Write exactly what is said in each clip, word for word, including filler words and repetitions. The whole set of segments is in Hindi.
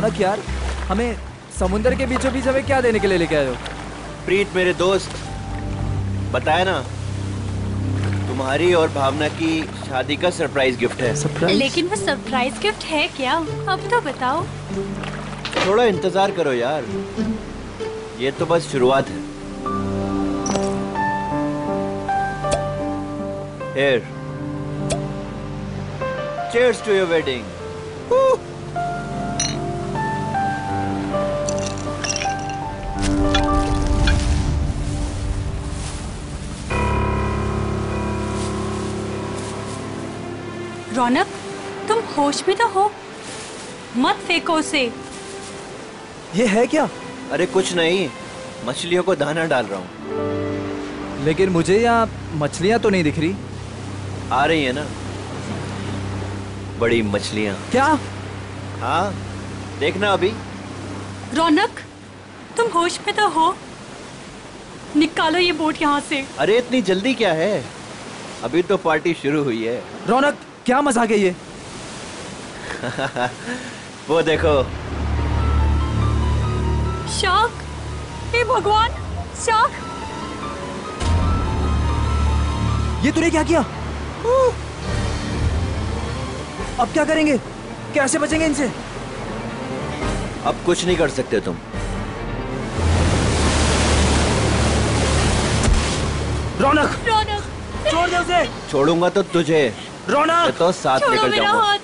रौनक यार, हमें समुंदर के बीचों बीच हमें क्या देने के लिए लेके आए हो? प्रीत मेरे दोस्त, बताया ना, तुम्हारी और भावना की शादी का सरप्राइज गिफ्ट है। सरप्राइज? लेकिन वो सरप्राइज गिफ्ट है क्या? अब तो बताओ। थोड़ा इंतजार करो यार, ये तो बस शुरुआत है। Here. Cheers to your wedding. Woo! रौनक, तुम होश में तो हो, मत फेंको उसे। ये है क्या? अरे कुछ नहीं, मछलियों को दाना डाल रहा हूँ। लेकिन मुझे यहाँ मछलियाँ तो नहीं दिख रही। आ रही है ना, बड़ी मछलियाँ। क्या? हाँ, देखना अभी। रौनक, तुम होश में तो हो, निकालो ये बोट यहाँ से। अरे इतनी जल्दी क्या है, अभी तो पार्टी शुरू हुई है। रौनक, क्या मजाक है ये? वो देखो शार्क। हे भगवान, शार्क! ये तूने क्या किया? अब क्या करेंगे, कैसे बचेंगे इनसे? अब कुछ नहीं कर सकते तुम। रौनक, रौनक छोड़ दे उसे। छोड़ूंगा तो तुझे। रौनक तो साथ निकल जाऊंगा।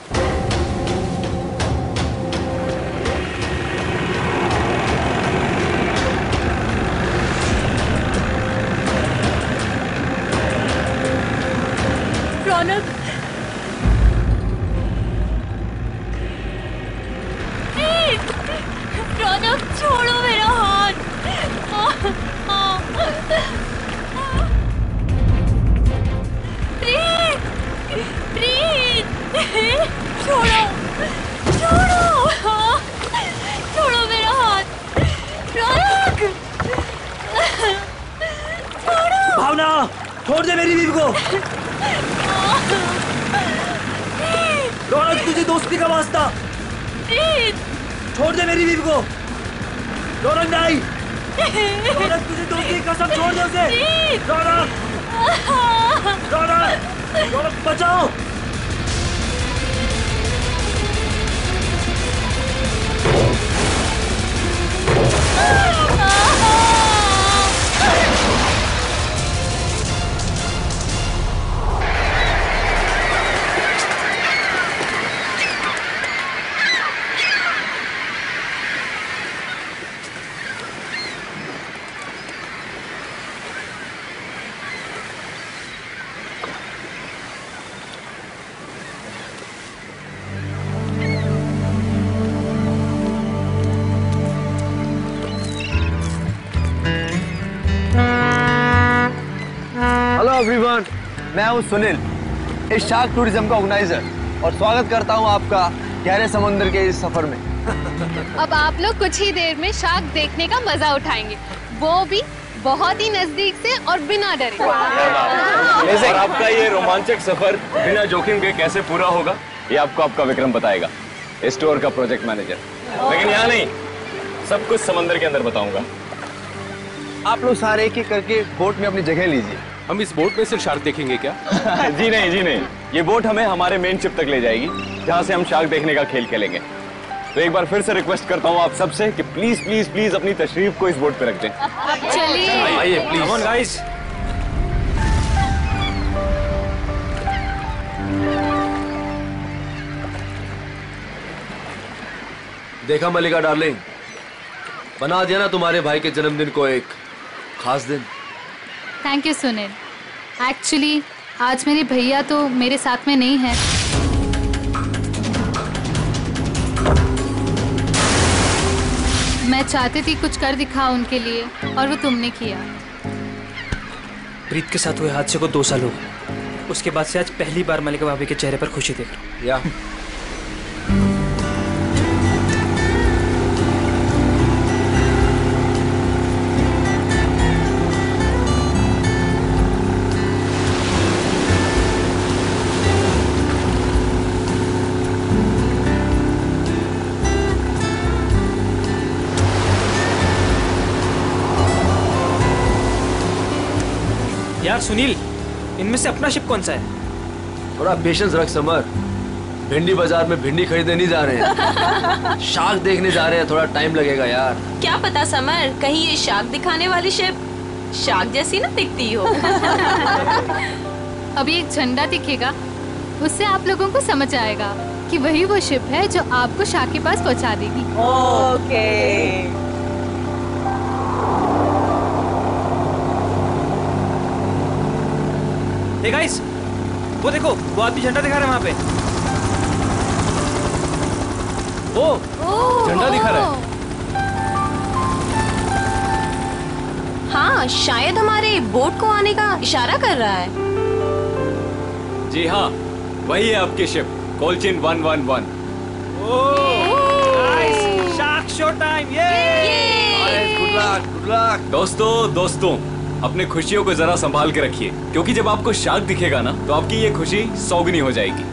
मैं हूं सुनील, इस शार्क टूरिज्म का ऑर्गेनाइजर, और स्वागत करता हूं आपका गहरे समुद्र के इस सफर में। अब आप लोग कुछ ही देर में शार्क देखने का मजा उठाएंगे, वो भी बहुत ही नजदीक से और बिना डरे। और आपका ये रोमांचक सफर बिना जोखिम के कैसे पूरा होगा, ये आपको आपका विक्रम बताएगा, इस टूर का प्रोजेक्ट मैनेजर। लेकिन यहाँ नहीं, सब कुछ समंदर के अंदर बताऊंगा। आप लोग सारे एक एक करके बोट में अपनी जगह लीजिए। हम इस बोट में सिर्फ शार्क देखेंगे क्या? जी नहीं, जी नहीं, ये बोट हमें हमारे मेन शिप तक ले जाएगी, जहाँ से हम शार्क देखने का खेल खेलेंगे। तो एक बार फिर से रिक्वेस्ट करता हूँ आप सबसे कि प्लीज प्लीज प्लीज अपनी तशरीफ को इस बोट पे रख दें। चलिए आइए प्लीज। Come on guys. देखा मल्लिका डार्लिंग, बना दिया ना तुम्हारे भाई के जन्मदिन को एक खास दिन। थैंक यू सुनील, एक्चुअली आज मेरे भैया तो मेरे साथ में नहीं है। मैं चाहती थी कुछ कर दिखाऊं उनके लिए, और वो तुमने किया। प्रीत के साथ हुए हादसे को दो साल हो गए, उसके बाद से आज पहली बार मल्लिका भाभी के चेहरे पर खुशी देख रहा हूँ। या यार सुनील, इनमें से अपना शिप कौन सा है? थोड़ा पेशेंस रख समर, भिंडी बाजार में भिंडी खरीदने नहीं जा रहे हैं, शार्क देखने जा रहे हैं, थोड़ा टाइम लगेगा यार। क्या पता समर, कहीं ये शार्क दिखाने वाली शिप शार्क जैसी ना दिखती हो। अभी एक झंडा दिखेगा, उससे आप लोगों को समझ आएगा कि वही वो शिप है जो आपको शार्क के पास पहुंचा देगी। ओके। Hey guys, वो देखो, वो आदमी झंडा दिखा रहा है वहाँ पे। ओ, झंडा दिखा रहा है। हाँ, शायद हमारे बोट को आने का इशारा कर रहा है। जी हाँ, वही है आपकी शिप, कोलचिन one one one. Oh, nice, shark show time, ये। Good luck, good luck. दोस्तों, दोस्तों। अपने खुशियों को जरा संभाल के रखिए, क्योंकि जब आपको शार्क दिखेगा ना तो आपकी ये खुशी सौगनी हो जाएगी।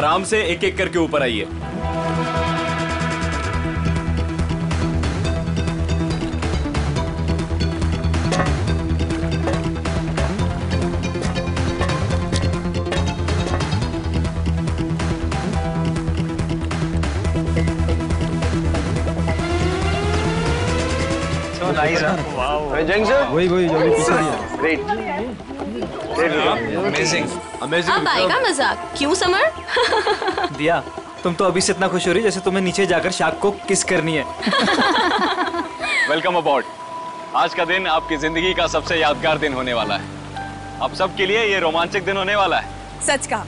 आराम से एक एक करके ऊपर आइए। So nice, wow. Jang sir, वही वही जो पीछे दिया। Great, amazing, amazing। अब आएगा मजा, क्यों समर? दिया, तुम तो अभी से इतना खुश हो रही जैसे तुम्हें नीचे जाकर शार्क को किस करनी है। Welcome about. आज का दिन आपकी जिंदगी का सबसे यादगार दिन होने वाला है। आप सबके लिए ये रोमांचक दिन होने वाला है। सच कहा,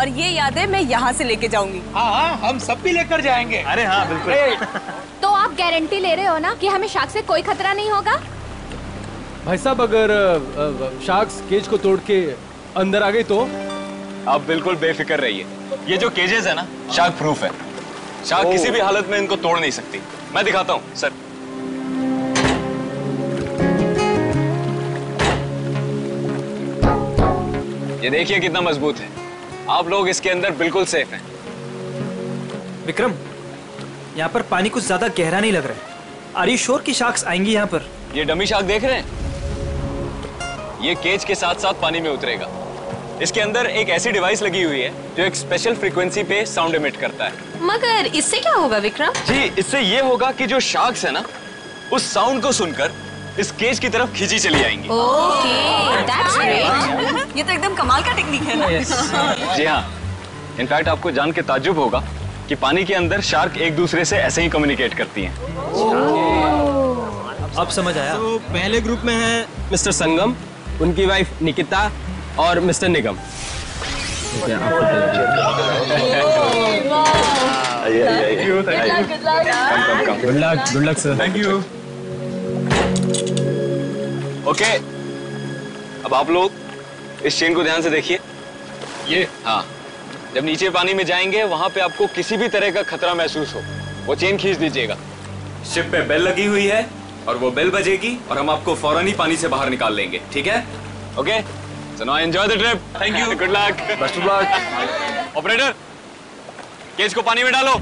और ये यादें मैं यहाँ से लेके जाऊंगी। हाँ हाँ, हम सब भी लेकर जाएंगे। अरे हाँ बिल्कुल। तो आप गारंटी ले रहे हो ना कि हमें शार्क से कोई खतरा नहीं होगा? भाई साहब, अगर शार्क केज को तोड़ के अंदर आ गई तो? आप बिल्कुल बेफिक्र रहिए, ये जो केजेस है ना शार्क प्रूफ है, शार्क किसी भी हालत में इनको तोड़ नहीं सकती। मैं दिखाता हूँ सर। ये देखिए कितना मजबूत है, आप लोग इसके अंदर बिल्कुल सेफ हैं। विक्रम, यहाँ पर पानी कुछ ज्यादा गहरा नहीं लग रहा है। आर यू श्योर कि शार्क्स आएंगी यहाँ पर? ये डमी शार्क देख रहे हैं, ये केज के साथ साथ पानी में उतरेगा। इसके अंदर एक ऐसी डिवाइस लगी हुई है जो एक स्पेशल फ्रीक्वेंसी पे साउंड इमिट करता है। मगर इससे क्या होगा विक्रम जी? इससे ये होगा कि जो शार्क्स है ना उस साउंड को सुनकर इस केज की तरफ खींची चली आएंगी। Okay, that's great. ये तो एकदम कमाल का टेक्निक है ना। yes. जी हाँ, इनफैक्ट आपको जान के ताज्जुब होगा कि पानी के अंदर शार्क एक दूसरे से ऐसे ही कम्युनिकेट करती हैं। oh. अब समझ आया। तो पहले ग्रुप में है मिस्टर संगम, उनकी वाइफ निकिता और mister Nigam. Good luck, good luck sir. Thank you. Okay okay. अब आप लोग इस चेन को ध्यान से देखिए। ये हाँ, जब नीचे पानी में जाएंगे वहां पे आपको किसी भी तरह का खतरा महसूस हो वो चेन खींच दीजिएगा। शिप पे बेल लगी हुई है और वो बेल बजेगी और हम आपको फौरन ही पानी से बाहर निकाल लेंगे, ठीक है? Okay, so now enjoy the trip. Thank you, good luck. Best of luck. Operator, cage को पानी में डालो।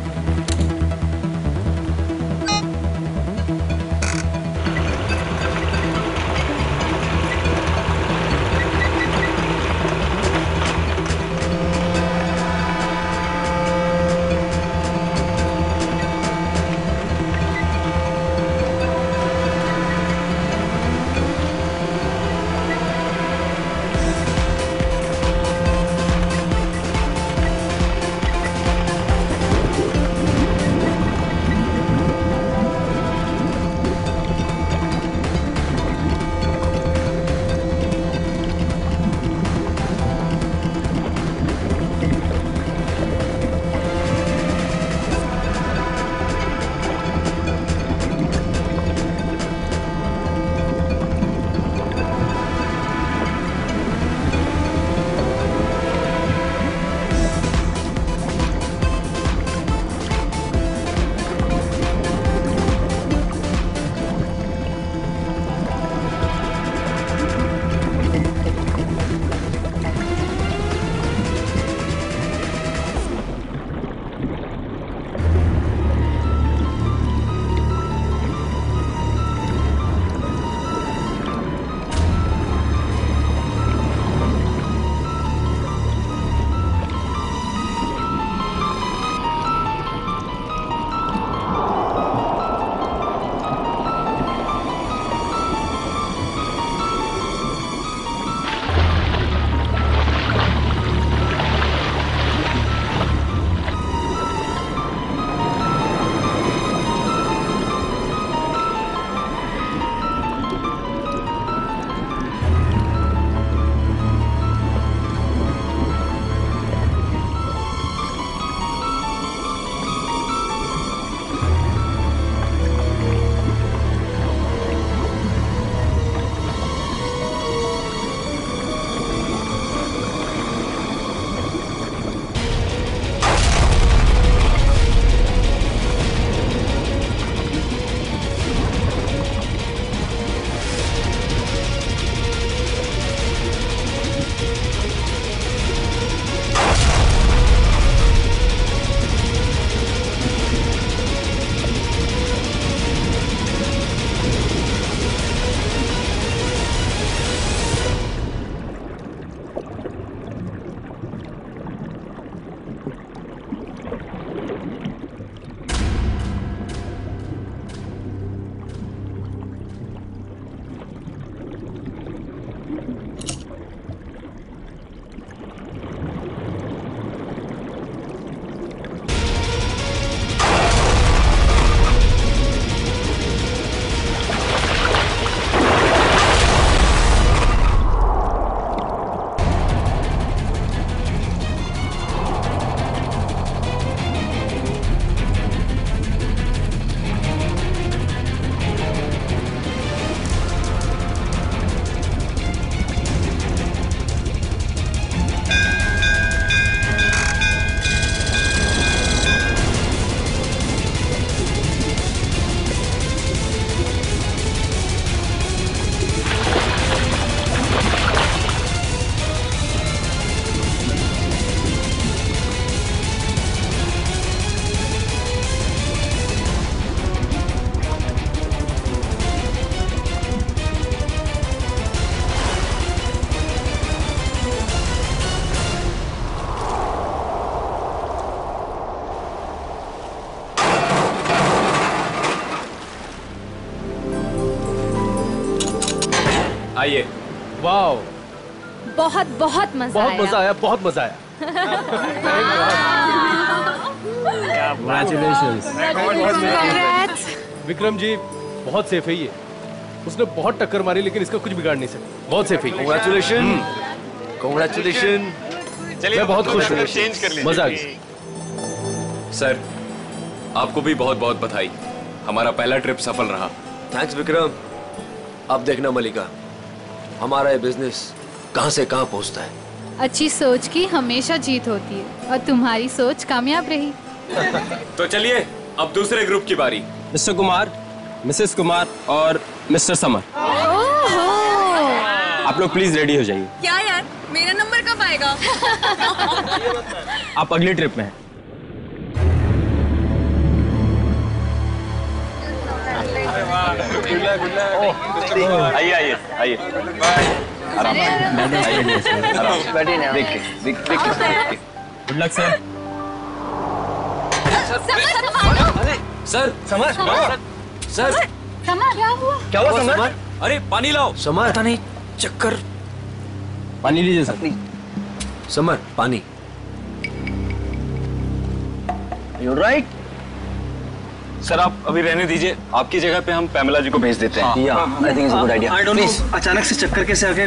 आइए। वाओ, बहुत बहुत मजा बहुत मजा आया बहुत मजा आया कंग्रेचुलेशंस विक्रम जी, बहुत सेफ है ये। उसने बहुत टक्कर मारी लेकिन इसका कुछ बिगाड़ नहीं सकता। बहुत सेफ है। कंग्रेचुलेशन कंग्रेचुलेशन मैं बहुत खुश हूँ। चेंज कर लीजिए। मजा आ गया। सर आपको भी बहुत बहुत बधाई, हमारा पहला ट्रिप सफल रहा। थैंक्स विक्रम। अब देखना मल्लिका, हमारा ये बिजनेस कहाँ से कहाँ पहुँचता है। अच्छी सोच की हमेशा जीत होती है और तुम्हारी सोच कामयाब रही। तो चलिए अब दूसरे ग्रुप की बारी। मिस्टर कुमार, मिसेस कुमार और मिस्टर समर, आप लोग प्लीज रेडी हो जाइए। क्या यार, मेरा नंबर कब आएगा? आप अगली ट्रिप में हैं। आइए आइए आइए। आराम आराम। देख देख देख। Good luck sir. अरे सर समर सर समर क्या हुआ क्या हुआ समर? अरे पानी लाओ समर। पता नहीं चक्कर। पानी लीजिए सर। समर पानी। You right sir. आप अभी रहने दीजिए, आपकी जगह पे हम पैमेला जी को भेज देते हैं। I think it's a good idea. I don't know अचानक से चक्कर कैसे आ गए।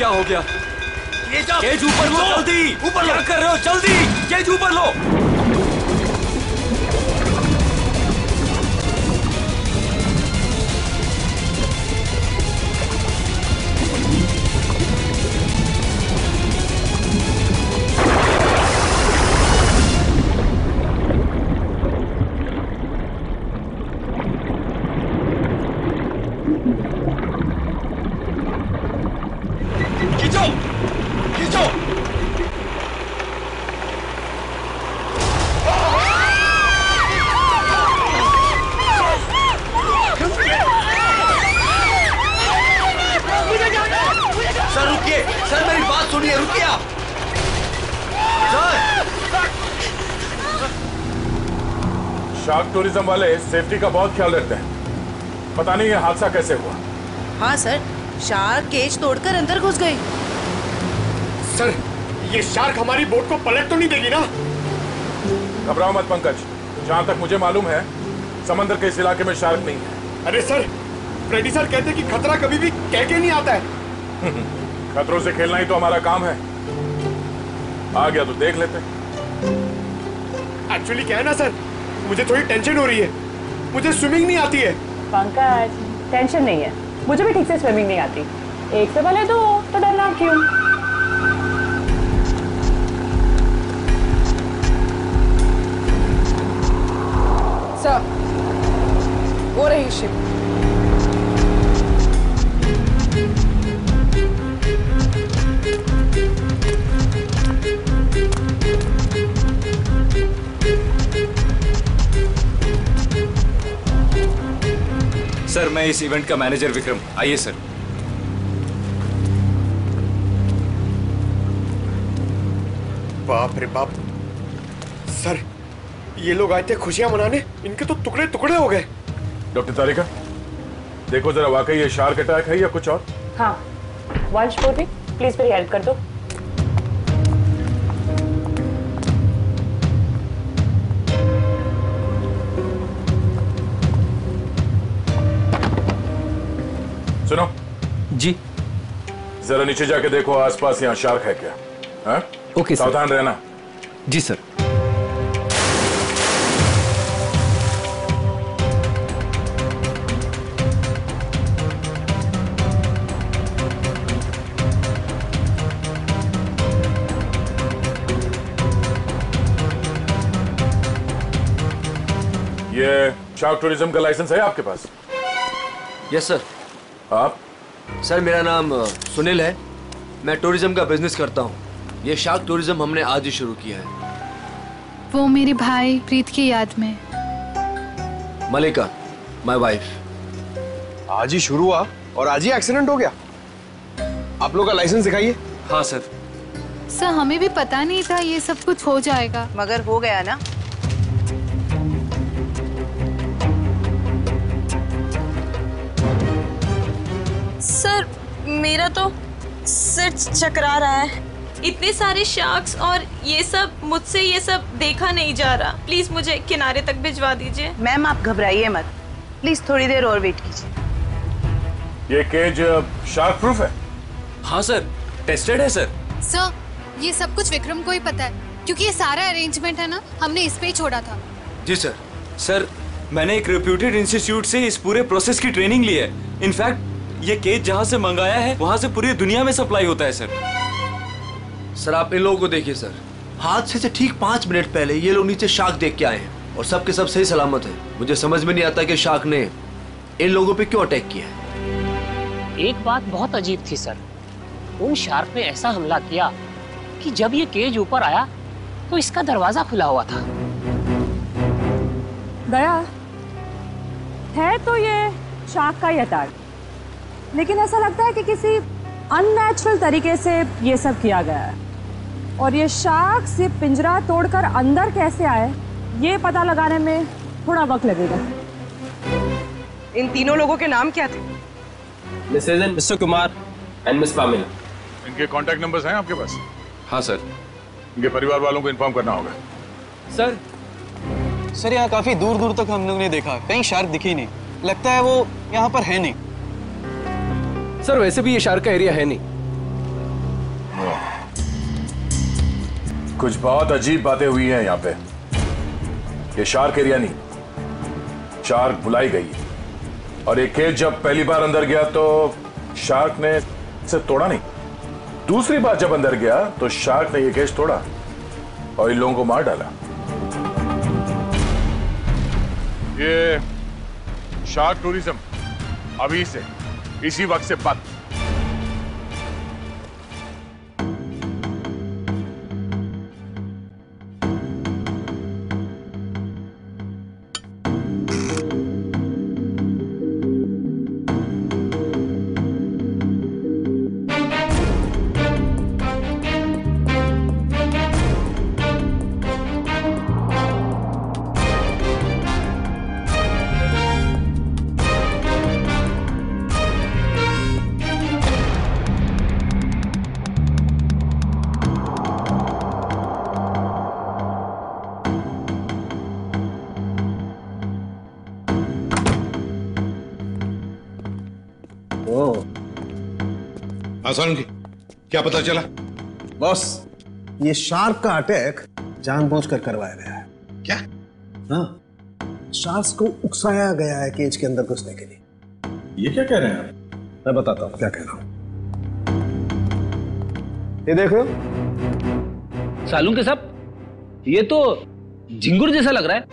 क्या हो गया? केज ऊपर लो जल्दी। ऊपर क्या कर रहे हो? जल्दी केज ऊपर लो। सर रुकिए, सर मेरी बात सुनिए, रुकिए आप। शार्क टूरिज्म वाले सेफ्टी का बहुत ख्याल रखते हैं। पता नहीं ये हादसा कैसे हुआ। हाँ सर, शार्क केज तोड़कर अंदर घुस गई। सर, ये शार्क हमारी बोट को पलट तो नहीं देगी ना? घबराओ मत पंकज, जहाँ तक मुझे मालूम है समंदर के इस इलाके में शार्क नहीं है। अरे सर, प्रेडी सर कहते कि खतरा कभी भी कह के नहीं आता है। खतरों से खेलना ही तो हमारा काम है। आ गया तो देख लेते। एक्चुअली क्या है ना सर, मुझे थोड़ी टेंशन हो रही है। मुझे स्विमिंग नहीं आती है। पंकज, टेंशन नहीं है, मुझे भी ठीक से स्विमिंग नहीं आती। एक से भले दो, तो डरना क्यों? सर, वो रही शिप। सर, मैं इस इवेंट का मैनेजर विक्रम। आइए सर। बाप रे बाप सर, ये लोग आए थे खुशियां मनाने, इनके तो टुकड़े टुकड़े हो गए। डॉक्टर तारिका, देखो जरा वाकई ये शार्क अटैक है या कुछ और। हाँ, वंश बोली प्लीज मेरी हेल्प कर दो। सुनो जी, जरा नीचे जाके देखो आसपास यहाँ शार्क है क्या। हाँ ओके, सावधान रहना। जी सर। ये शार्क टूरिज्म का लाइसेंस है आपके पास? Yes sir. आप? सर, मेरा नाम सुनील है, मैं टूरिज्म का बिजनेस करता हूँ। ये शार्क टूरिज्म हमने आज ही शुरू किया है। वो मेरे भाई प्रीत की याद में। Malika, my wife. आज ही शुरू हुआ और आज ही एक्सीडेंट हो गया। आप लोग का लाइसेंस दिखाइए। हाँ सर। सर, हमें भी पता नहीं था ये सब कुछ हो जाएगा, मगर हो गया ना। सर, मेरा तो सिर चकरा रहा है। इतने सारे शार्क्स और ये सब, मुझसे ये सब देखा नहीं जा रहा। प्लीज मुझे किनारे तक भिजवा दीजिए। मैम आप घबराइए मत, प्लीज थोड़ी देर और वेट कीजिए। ये केज शार्क प्रूफ है? हाँ सर, टेस्टेड है सर। सर, ये सब कुछ विक्रम को ही पता है, क्योंकि ये सारा अरेंजमेंट है ना, हमने इस पे ही छोड़ा था। जी सर। सर, मैंने एक रेप्यूटेड इंस्टीट्यूट से इस पूरे प्रोसेस की ट्रेनिंग ली है। इनफैक्ट ये केज जहाँ से मंगाया है वहाँ से पूरी दुनिया में सप्लाई होता है सर। सर, आप इन लोगों को देखिए सर, हादसे से ठीक पाँच मिनट पहले ये लोग नीचे शार्क देख के आए हैं और सब के सब सही सलामत है। मुझे समझ में नहीं आता कि शार्क ने इन लोगों पे क्यों अटैक किया है। एक बात बहुत अजीब थी सर, उन शार्क ने ऐसा हमला किया कि जब ये केज ऊपर आया तो इसका दरवाजा खुला हुआ था। दया, है तो ये शार्क का ही अटैक, लेकिन ऐसा लगता है कि किसी अननेचुरल तरीके से ये सब किया गया है। और ये शार्क से पिंजरा तोड़कर अंदर कैसे आए, ये पता लगाने में थोड़ा वक्त लगेगा। इन तीनों लोगों के नाम क्या थे? Mrs and mister Kumar and miss Pamela. इनके कांटेक्ट नंबर्स हैं आपके पास? हाँ सर। इनके परिवार वालों को इन्फॉर्म करना होगा। सर सर यहाँ काफी दूर दूर तक हम लोग ने देखा, कहीं शार्क दिखी नहीं। लगता है वो यहाँ पर है नहीं सर। वैसे भी ये शार्क का एरिया है नहीं। कुछ बहुत अजीब बातें हुई हैं यहाँ पे। ये शार्क एरिया नहीं, शार्क बुलाई गई। और ये केज जब पहली बार अंदर गया तो शार्क ने इसे तोड़ा नहीं। दूसरी बार जब अंदर गया तो शार्क ने ये केज तोड़ा और इन लोगों को मार डाला। ये शार्क टूरिज्म अभी से इसी वक्त से बात। को। आसान की क्या पता चला? बॉस, ये शार्क का अटैक जानबूझकर करवाया गया है। क्या? हाँ, शार्क को उकसाया गया है केज के अंदर घुसने के लिए। ये क्या कह रहे हैं आप? मैं बताता हूँ क्या कह रहा हूँ। ये देखो सालून के साहब, ये तो झिंगुर जैसा लग रहा है।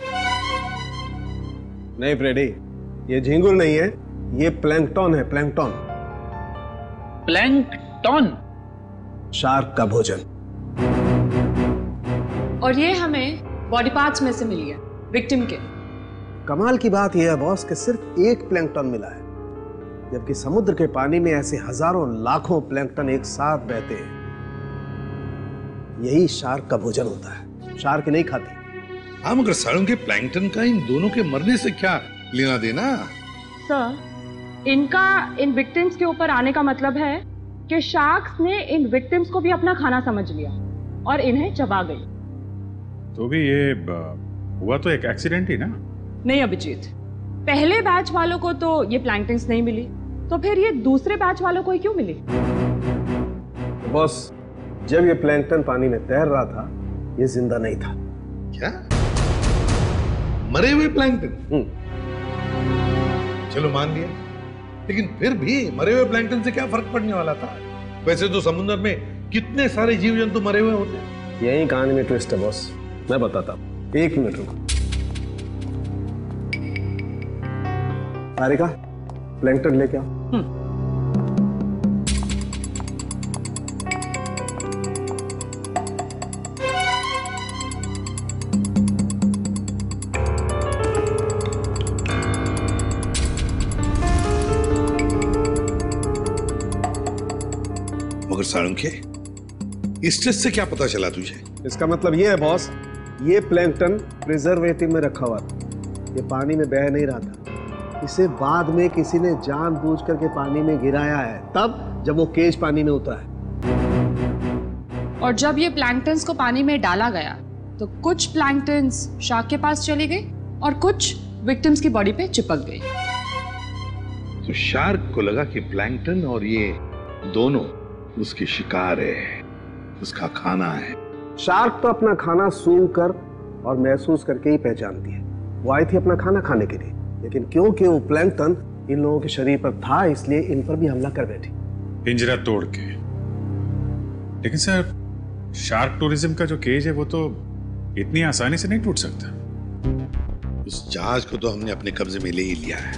नहीं प्रेडी, ये झिंगुर नहीं है, ये प्लैंकटॉन है। प्लैंकटॉन? प्लैंकटॉन शार्क का भोजन। और ये हमें बॉडी पार्ट्स में से मिली है विक्टिम के। कमाल की बात यह है बॉस कि सिर्फ एक प्लैंकटॉन मिला है, जबकि समुद्र के पानी में ऐसे हजारों लाखों प्लैंकटन एक साथ बहते हैं। यही शार्क का भोजन होता है, शार्क नहीं खाती। हाँ, मगर सालों के प्लैंकटन का इन दोनों के मरने से क्या लेना देना? सर, इनका इन विक्टिम्स के ऊपर आने का मतलब है कि शार्क्स ने इन विक्टिम्स को भी अपना खाना समझ लिया और इन्हें चबा गई। तो भी ये हुआ तो एक एक्सीडेंट ही ना? नहीं अभिजीत, पहले बैच वालों को तो ये प्लैंकटन्स नहीं मिली, तो फिर ये दूसरे बैच वालों को ही क्यों मिली? तो बॉस, जब ये प्लैंकटन पानी में तैर रहा था, ये जिंदा नहीं था। क्या? मरे हुए प्लैंकटन? चलो मान लिया, लेकिन फिर भी मरे हुए प्लैंकटन से क्या फर्क पड़ने वाला था? वैसे तो समुद्र में कितने सारे जीव जंतु मरे हुए होते हैं। यही कहानी में ट्विस्ट है बॉस, मैं बताता हूँ। एक मिनट रुको। तारिका, प्लैंकटन लेके आओ। इस से क्या पता चला तुझे? इसका मतलब ये है बॉस, ये प्लैंकटन प्रिजर्वेटिव में रखा हुआ था, ये पानी में बह नहीं रहा था। इसे बाद में किसी ने जानबूझकर के पानी में गिराया है, तब जब वो केज पानी में उतरा है। और जब ये प्लैंकटन्स को पानी में डाला गया तो कुछ प्लैंकटन्स शार्क के पास चली गई और कुछ विक्टिम्स की बॉडी पे चिपक गई। तो शार्क को लगा कि प्लैंकटन और ये दोनों उसकी शिकार है, उसका खाना है। शार्क तो अपना खाना सूंघ कर और महसूस करके ही पहचानती है। वो आई थी अपना खाना खाने के लिए, लेकिन क्योंकि वो प्लैंकटन इन लोगों के शरीर पर था, इसलिए इन पर भी हमला कर बैठी, पिंजरा तोड़ के। लेकिन सर, शार्क टूरिज्म का जो केज है वो तो इतनी आसानी से नहीं टूट सकता। उस जहाज को तो हमने अपने कब्जे में ले ही लिया है,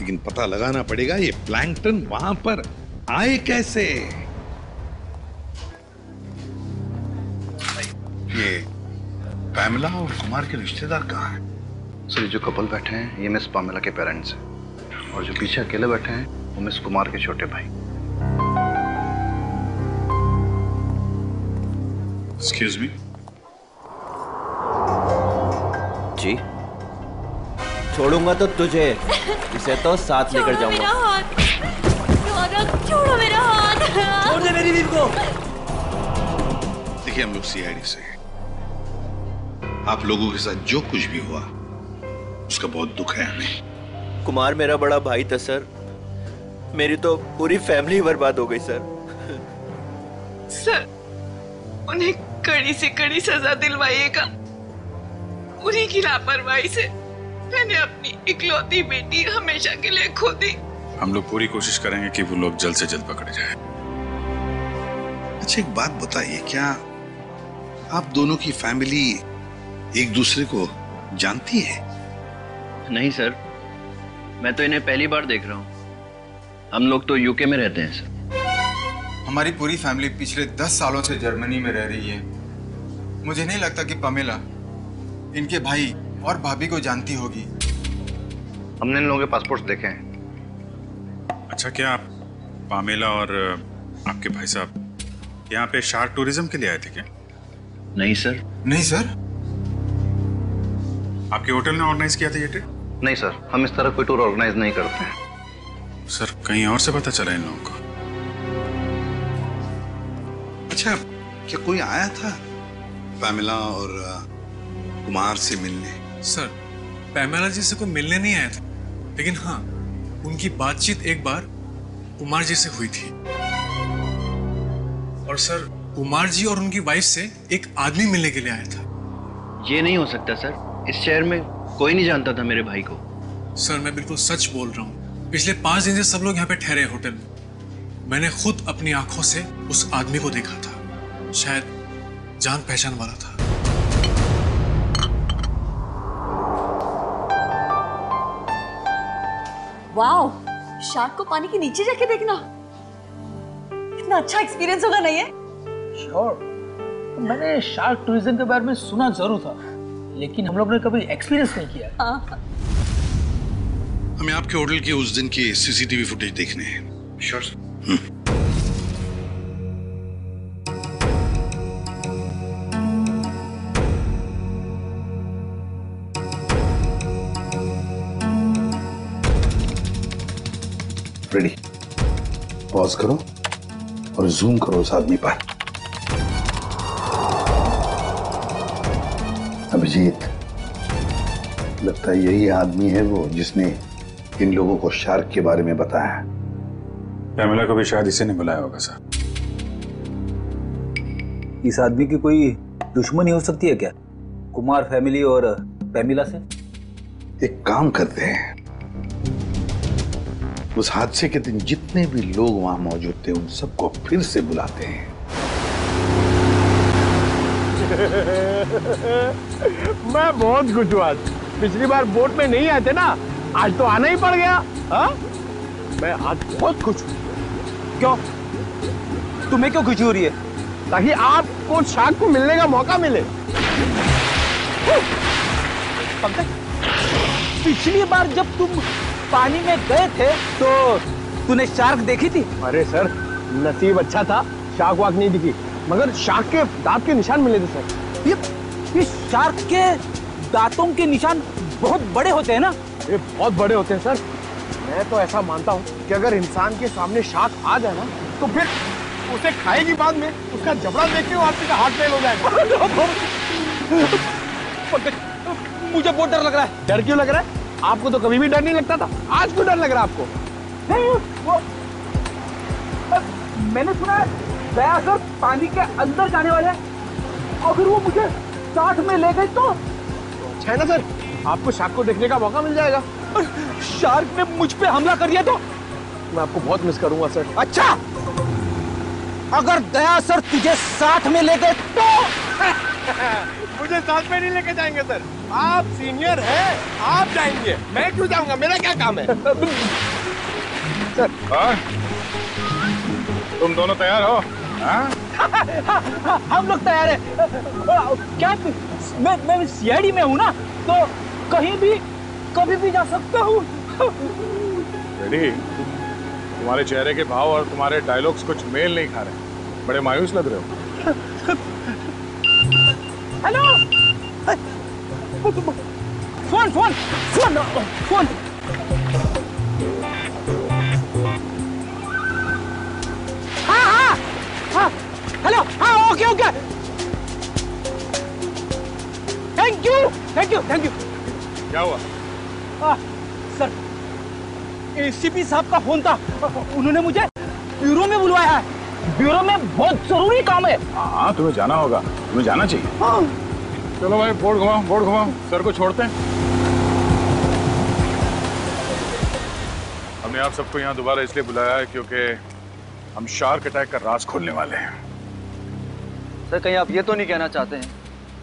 लेकिन पता लगाना पड़ेगा ये प्लैंकटन वहां पर आए कैसे। ये पैमेला और कुमार के रिश्तेदार कहाँ हैं? सर, जो कपल बैठे हैं ये मिस पामेला के पेरेंट्स हैं, और जो पीछे अकेले बैठे हैं वो मिस कुमार के छोटे भाई। Excuse me. जी, छोड़ूंगा तो तुझे, इसे तो साथ लेकर जाऊंगा। छोड़ो मेरा हाथ, छोड़ दे मेरी बीवी को। देखिए, हम लोग सीआईडी से, आप लोगों के साथ जो कुछ भी हुआ उसका बहुत दुख है हमें। कुमार मेरा बड़ा भाई था सर, मेरी तो पूरी फैमिली बर्बाद हो गई सर। सर, उन्हें कड़ी से कड़ी सजा दिलवाइएगा। उन्हीं की लापरवाही से मैंने अपनी इकलौती बेटी हमेशा के लिए खो दी। हम लोग पूरी कोशिश करेंगे कि वो लोग जल्द से जल्द पकड़े जाएं। अच्छा, एक बात बताइए, क्या आप दोनों की फैमिली एक दूसरे को जानती है? नहीं सर, मैं तो इन्हें पहली बार देख रहा हूँ। हम लोग तो यूके में रहते हैं सर। हमारी पूरी फैमिली पिछले दस सालों से जर्मनी में रह रही है। मुझे नहीं लगता कि पमेला इनके भाई और भाभी को जानती होगी। हमने इन लोगों के पासपोर्ट देखे हैं। अच्छा, क्या आप पमेला और आपके भाई साहब यहाँ पे शार्क टूरिज्म के लिए आए थे क्या? नहीं सर। नहीं सर, आपके होटल ने ऑर्गेनाइज किया था ये ट्रिप? नहीं सर, हम इस तरह कोई टूर ऑर्गेनाइज नहीं करते हैं। सर, कहीं और से पता चला इन लोगों को? अच्छा, क्या कोई आया था पैमेला और कुमार से मिलने? सर, पैमेला जी से कोई मिलने नहीं आया था, लेकिन हाँ, उनकी बातचीत एक बार कुमार जी से हुई थी। और सर, कुमार जी और उनकी वाइफ से एक आदमी मिलने के लिए आया था। ये नहीं हो सकता सर, इस शहर में कोई नहीं जानता था मेरे भाई को। सर मैं बिल्कुल सच बोल रहा हूँ, पिछले पांच दिन से सब लोग यहाँ पे ठहरे होटल में, मैंने खुद अपनी आंखों से उस आदमी को देखा था, शायद जान पहचान वाला था। वाओ, शार्क को पानी के नीचे जाके देखना कितना अच्छा एक्सपीरियंस होगा, नहीं है? श्योर, मैंने शार्क टूरिज्म के बारे में सुना जरूर था, लेकिन हम लोग ने कभी एक्सपीरियंस नहीं किया। हाँ। हमें आपके होटल के उस दिन के सीसीटीवी फुटेज देखने हैं। Sure sir. रेडी, पॉज करो और जूम करो उस आदमी पर। अभिजीत, लगता है यही आदमी है वो जिसने इन लोगों को शार्क के बारे में बताया। पैमेला को भी शायद इसी ने बुलाया होगा सर। इस आदमी की कोई दुश्मनी हो सकती है क्या कुमार फैमिली और पैमेला से? एक काम करते हैं, उस हादसे के दिन जितने भी लोग वहां मौजूद थे उन सबको फिर से बुलाते हैं। मैं बहुत खुश हुआ, पिछली बार बोट में नहीं आए थे ना, आज तो आना ही पड़ गया। हा? मैं आज बहुत खुश हूँ। क्यों, तुम्हें क्यों खुशी हो रही है? ताकि आपको शार्क को मिलने का मौका मिले। पंकज, पिछली बार जब तुम पानी में गए थे तो तूने शार्क देखी थी? अरे सर, नसीब अच्छा था, शार्क वाक नहीं दिखी, मगर शार्क के दांत के निशान मिले थे सर। ये, ये शार्क के दांतों के निशान बहुत बड़े होते हैं ना? ये बहुत बड़े होते हैं सर। मैं तो ऐसा मानता हूँ कि अगर इंसान के सामने शार्क आ जाए ना तो फिर उसे खाएगी, बाद में उसका जबड़ा देखते हुए आपके हाथ फेल हो जाएगा। मुझे बहुत डर लग रहा है। डर क्यों लग रहा है? आपको तो कभी भी डर नहीं लगता था, आज क्यों डर लग रहा है आपको? नहीं, वो मैंने सुना है दया सर पानी के अंदर जाने वाले हैं और फिर वो मुझे साथ में ले गए तो है ना सर, आपको शार्क को देखने का मौका मिल जाएगा। शार्क ने मुझ पे हमला कर दिया तो मैं आपको बहुत मिस करूंगा सर। अच्छा, अगर दया सर तुझे साथ में ले गए तो? मुझे साथ में नहीं लेके जाएंगे सर, आप सीनियर हैं, आप जाएंगे, मैं क्यों जाऊंगा, मेरा क्या काम है? सर, और? तुम दोनों तैयार हो? हम लोग तैयार हैं। क्या मैं मैं सीआईडी में हूँ ना, तो कहीं भी कभी भी जा सकता हूँ। तुम्हारे चेहरे के भाव और तुम्हारे डायलॉग्स कुछ मेल नहीं खा रहे, बड़े मायूस लग रहे हो। Hello, phone phone phone phone. हाँ हाँ हाँ, हेलो, हाँ, okay okay, thank you thank you thank you. क्या हुआ? आ, सर एसीपी साहब का फोन था, उन्होंने मुझे ब्यूरो में बुलवाया है, ब्यूरो में बहुत जरूरी काम है। हाँ, तुम्हें जाना होगा, तुम्हें जाना चाहिए। हाँ। चलो भाई, बोर्ड घुमाओ बोर्ड घुमाओ, सर को छोड़ते हैं। हमने आप सबको यहाँ दोबारा इसलिए बुलाया है क्योंकि हम शार्क अटैक का राज खोलने वाले हैं। सर, कहीं आप ये तो नहीं कहना चाहते हैं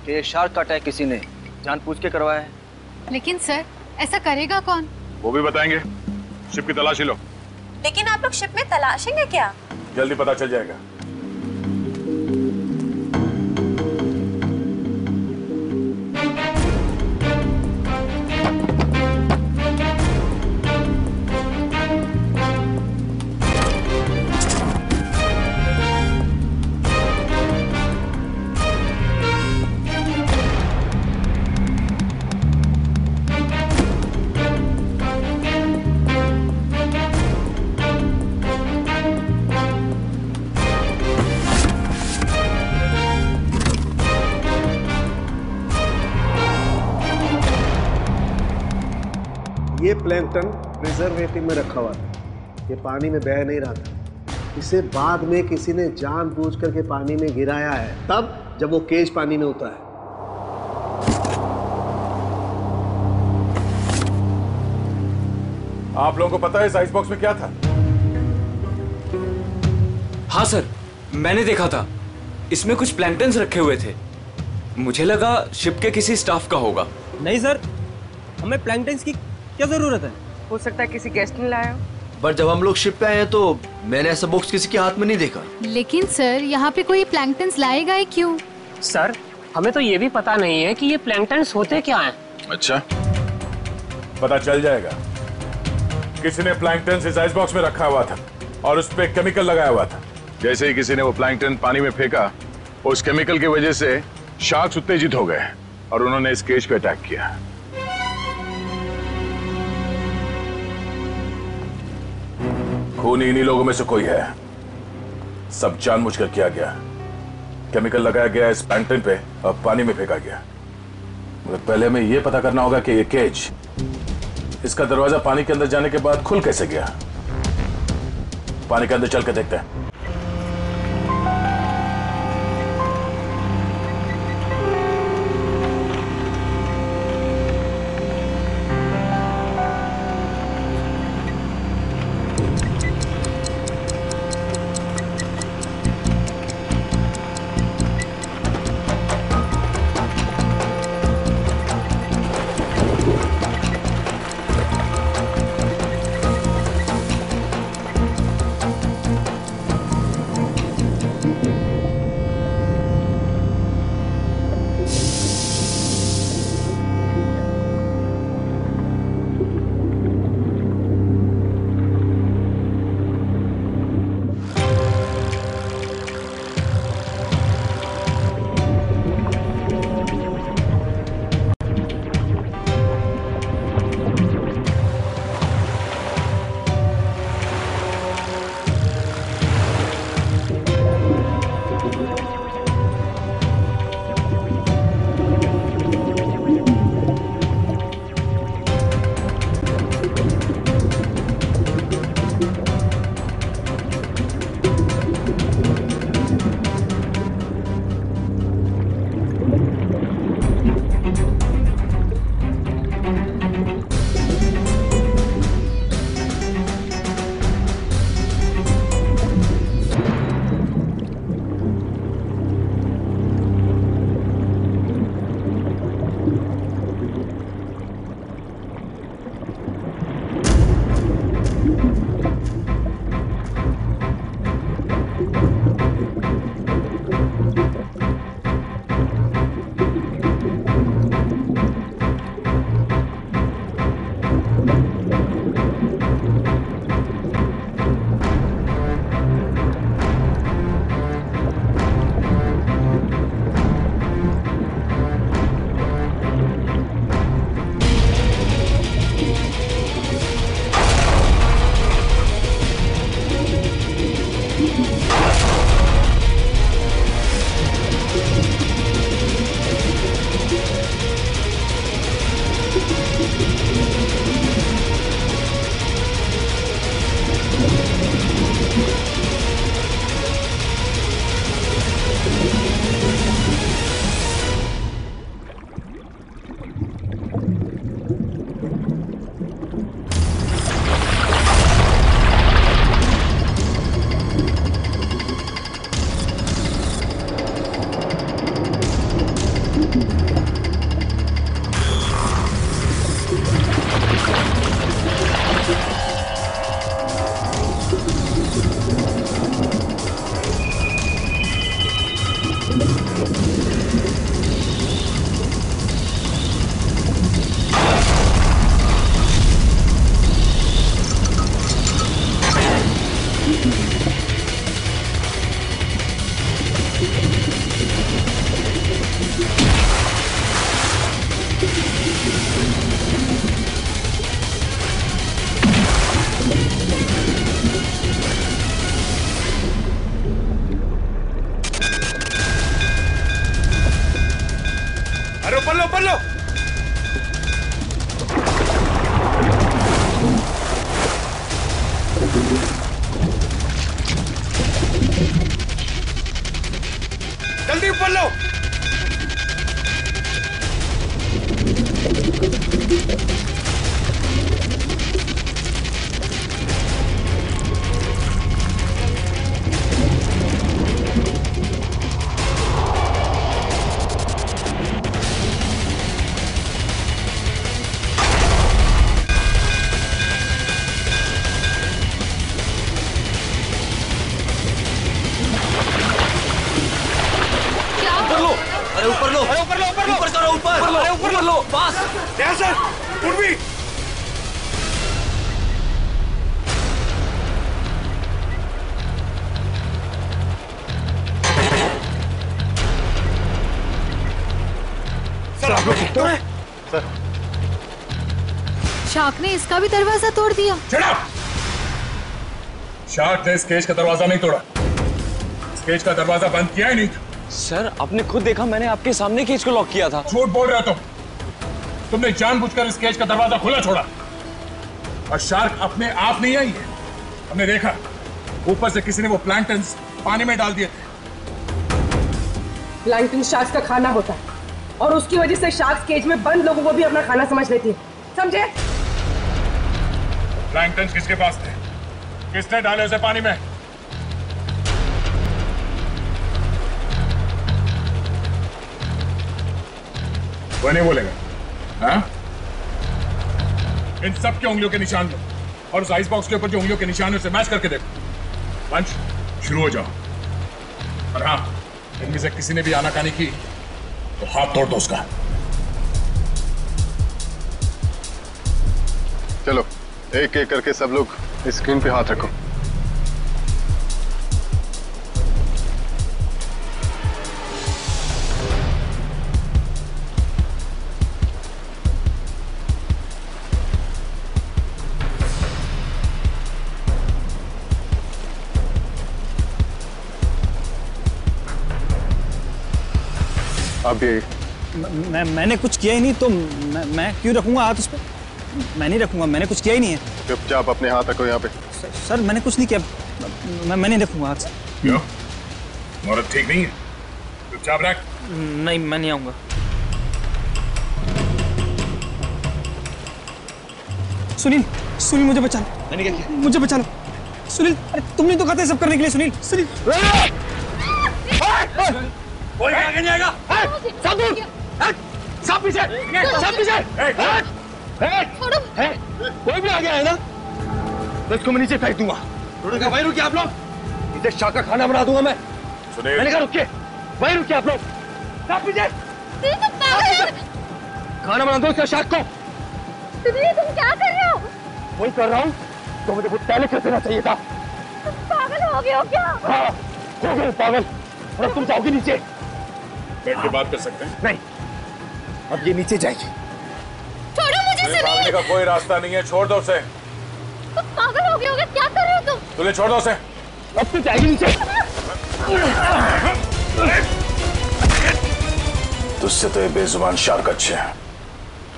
कि ये शार्क का अटैक किसी ने जानबूझ के करवाया है? लेकिन सर, ऐसा करेगा कौन? वो भी बताएंगे। शिप की तलाशी लो। लेकिन आप लोग शिप में तलाशेंगे क्या? जल्दी पता चल जाएगा। प्लैंकटन प्रिजर्वेटिव में रखा हुआ है, ये पानी में बह नहीं रहा था, इसे बाद में किसी ने जानबूझ करके पानी में गिराया है, तब जब वो केज पानी में होता है। आप लोगों को पता है इस आइस बॉक्स में क्या था? हाँ सर, मैंने देखा था, इसमें कुछ प्लैंक्टन्स रखे हुए थे। मुझे लगा शिप के किसी स्टाफ का होगा। नहीं सर, हमें प्लैंक्टन्स की क्या जरूरत है? हो सकता है किसी गेस्ट ने लाया हो। पर जब हम लोग शिप पे आए तो मैंने ऐसा बॉक्स किसी के हाथ में नहीं देखा। लेकिन सर, यहाँ पे कोई प्लैंक्टन्स लाएगा ही क्यों? सर, हमें तो ये भी पता नहीं है कि ये प्लैंक्टन्स होते क्या हैं। अच्छा, पता चल जाएगा। किसी ने प्लैंक्टन्स इस आइस बॉक्स में रखा हुआ था और उस पर केमिकल लगाया हुआ था। जैसे ही किसी ने वो प्लैंक्टन पानी में फेंका, उस केमिकल की वजह से शार्क्स उत्तेजित हो गए और उन्होंने इस केज पे अटैक किया। खून इन्हीं लोगों में से कोई है। सब जानबूझकर किया गया। केमिकल लगाया गया इस प्लैंक्टन पे और पानी में फेंका गया। मगर पहले हमें यह पता करना होगा कि ये केज, इसका दरवाजा पानी के अंदर जाने के बाद खुल कैसे गया। पानी के अंदर चल के देखते हैं। जल्दी ऊपर लो। इसका भी दरवाजा तोड़ दिया। शार्क ने इस केज का दरवाजा नहीं तोड़ा, इस केज का दरवाजा बंद किया ही नहीं था। सर आपने खुद देखा, मैंने आपके सामने केज को लॉक किया था। झूठ बोल रहे हो तुम, तुमने जानबूझकर इस केज का दरवाजा खुला छोड़ा। और शार्क अपने आप नहीं आई है, हमने देखा ऊपर से किसी ने वो प्लैंकटन्स पानी में डाल दिए थे। प्लैंकटन शार्क का खाना होता है और उसकी वजह से शार्क केज में बंद लोगों को भी अपना खाना समझ लेती है, समझे? प्लैंकटन किसके पास थे? किसने डाले उसे पानी में? वो नहीं बोलेगा हाँ? इन सब के उंगलियों के निशान लो और उस आइस बॉक्स के ऊपर जो उंगलियों के निशान है उसे मैच करके देखो। पंच शुरू हो जाओ। और हाँ, इनमें से किसी ने भी आनाकानी की तो हाथ तोड़ दो उसका। चलो एक एक करके सब लोग स्क्रीन पे हाथ रखो। अब ये मैं मैंने कुछ किया ही नहीं तो मैं, मैं क्यों रखूंगा हाथ उस पे? मैं नहीं रखूंगा, मैंने कुछ किया ही नहीं है। चुपचाप अपने हाथ रखो यहाँ पे। सर, सर मैंने कुछ नहीं किया, मैं मैं नहीं रखूंगा हाथ। क्यों? औरत ठीक नहीं है, चुपचाप रख। नहीं मैं नहीं आऊंगा। सुनील, सुनील मुझे बचा लो। मैंने क्या किया? मुझे बचा लो सुनील। अरे तुमने तो कहते सब करने के लिए। सुनील सुनील कोई आगे नहीं आएगा। सब पीछे, सब पीछे। कोई भी आ गया है ना तो इसको मैं नीचे फेंक दूंगा। भाई रुकिए आप लोग, इसे शाह का खाना बना दूंगा मैं। मैंने कहा रुकिए, भाई रुकिए आप लोग, खाना बना दो इसका शाह को। तुम क्या कर रहे हो? वही कर रहा हूँ तो मुझे पहले कर देना चाहिए था। तुम पागल हो गए हो क्या? हाँ हो गए पागल। और तुम जाओगे नीचे? बैठ के बात कर सकते हैं। नहीं, अब ये नीचे जाएगी। भागने का कोई रास्ता नहीं है, छोड़ दो उसे। तुम पागल हो गए हो क्या? कर रहे हो तुम? तुझे छोड़ दो उसे। अब तू जाएगी नीचे। तुझसे तो ये बेजुबान शार्क अच्छे हैं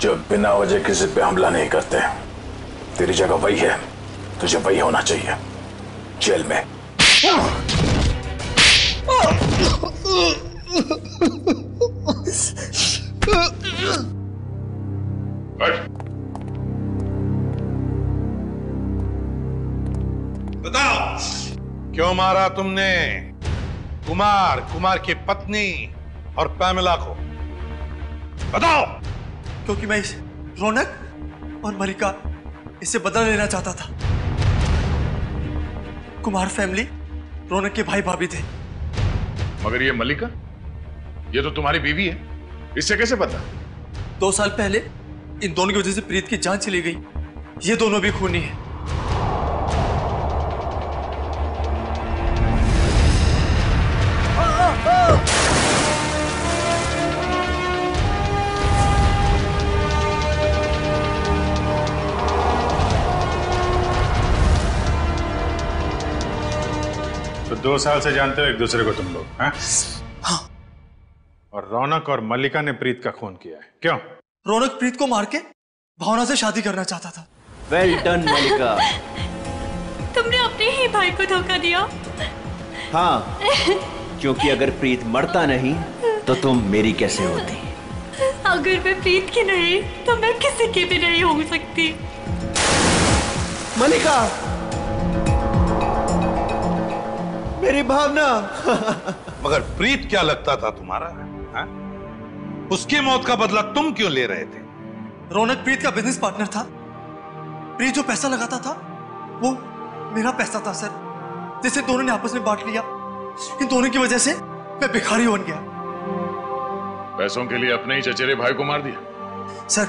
जो बिना वजह किसी पे हमला नहीं करते। तेरी जगह वही है, तुझे वही होना चाहिए, जेल में। बताओ क्यों मारा तुमने कुमार, कुमार की पत्नी और पैमेला को? बताओ। क्योंकि मैं इस रौनक और मलिका इससे बदला लेना चाहता था। कुमार फैमिली रौनक के भाई भाभी थे। मगर ये मलिका, ये तो तुम्हारी बीवी है, इससे कैसे पता? दो साल पहले इन दोनों की वजह से प्रीत की जान चली गई। ये दोनों भी खूनी है। तो दो साल से जानते हो एक दूसरे को तुम लोग हैं? हाँ। और रौनक और मल्लिका ने प्रीत का खून किया है, क्यों? रौनक प्रीत को मार के भावना से शादी करना चाहता था। वेल डन मल्लिका, तुमने भाई को धोखा दिया? हाँ, क्योंकि अगर प्रीत मरता नहीं तो तुम मेरी कैसे होती? अगर मैं प्रीत की नहीं तो मैं किसी की भी नहीं हो सकती। मल्लिका, मेरी भावना। मगर प्रीत क्या लगता था तुम्हारा? हा? उसकी मौत का बदला तुम क्यों ले रहे थे? रौनक प्रीत का बिजनेस पार्टनर था। प्रीत जो पैसा लगाता था वो मेरा पैसा था सर, जिसे दोनों ने आपस में बांट लिया। इन दोनों की वजह से मैं भिखारी बन गया। पैसों के लिए अपने ही चचेरे भाई को मार दिया सर।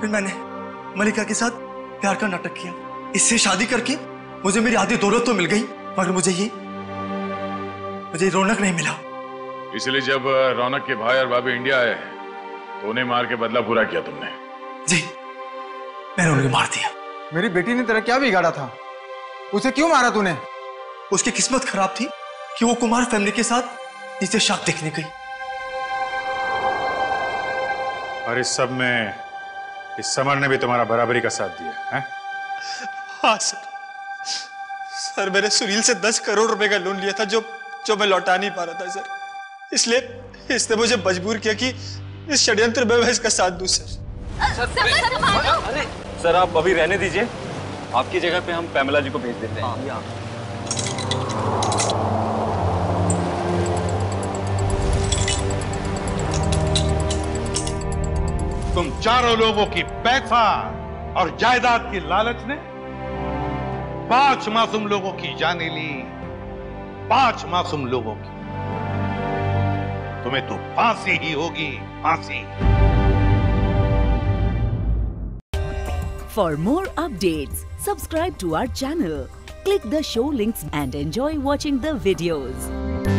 फिर मैंने मल्लिका के साथ प्यार का नाटक किया। इससे शादी करके मुझे मेरी आधी दौलत तो मिल गई, मगर मुझे ये मुझे ये रौनक नहीं मिला। इसलिए जब रौनक के भाई और भाभी इंडिया आए तो उन्हें मार के बदला पूरा किया तुमने? जी, मैंने उन्हें मार दिया। मेरी बेटी ने तेरा क्या बिगाड़ा था? उसे क्यों मारा तूने? उसकी किस्मत खराब थी कि वो कुमार फैमिली के साथ नीचे शाप देखने गई। और इस सब में इस समर ने भी तुम्हारा बराबरी का साथ दिया है? हाँ सर, सर मैंने सुनील से दस करोड़ रुपए का लोन लिया था जो जो मैं लौटा नहीं पा रहा था सर। इसलिए इसने मुझे मजबूर किया कि इस षड्यंत्र में मैं इसका साथ दूं सर। अरे सर, आप अभी रहने दीजिए, आपकी जगह पे हम पैमेला जी को भेज देते हैं। हाँ। तुम चारों लोगों की पैसा और जायदाद की लालच ने पांच मासूम लोगों की जाने ली। पांच मासूम लोगों की। तुम्हें तो फांसी ही होगी, फांसी। For more updates, subscribe to our channel. Click the show links and enjoy watching the videos.